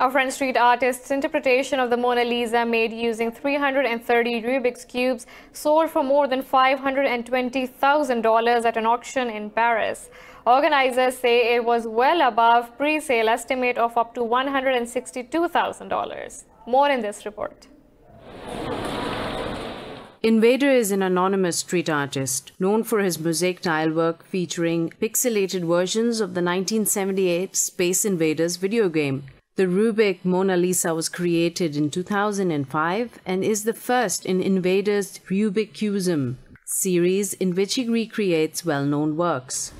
A French street artist's interpretation of the Mona Lisa, made using 330 Rubik's cubes, sold for more than $520,000 at an auction in Paris. Organizers say it was well above pre-sale estimate of up to $162,000. More in this report. Invader is an anonymous street artist known for his mosaic tile work featuring pixelated versions of the 1978 Space Invaders video game. The Rubik Mona Lisa was created in 2005 and is the first in Invader's Rubik's Cubes series, in which he recreates well-known works.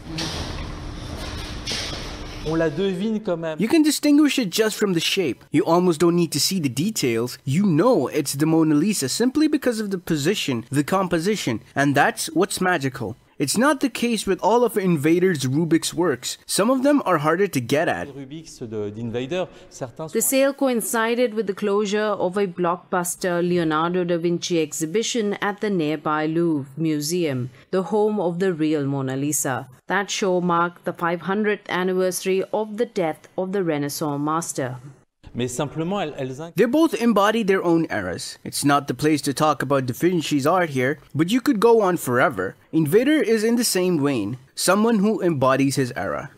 You can distinguish it just from the shape. You almost don't need to see the details. You know it's the Mona Lisa simply because of the position, the composition, and that's what's magical. It's not the case with all of Invader's Rubik's works. Some of them are harder to get at. The sale coincided with the closure of a blockbuster Leonardo da Vinci exhibition at the nearby Louvre Museum, the home of the real Mona Lisa. That show marked the 500th anniversary of the death of the Renaissance master. They both embody their own eras. It's not the place to talk about Da Vinci's art here, but you could go on forever. Invader is in the same vein, someone who embodies his era.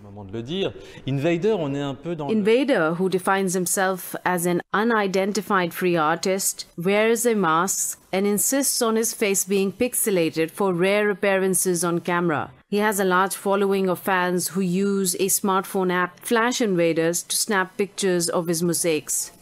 Invader, who defines himself as an unidentified free artist, wears a mask and insists on his face being pixelated for rare appearances on camera. He has a large following of fans who use a smartphone app, Flash Invaders, to snap pictures of his mosaics.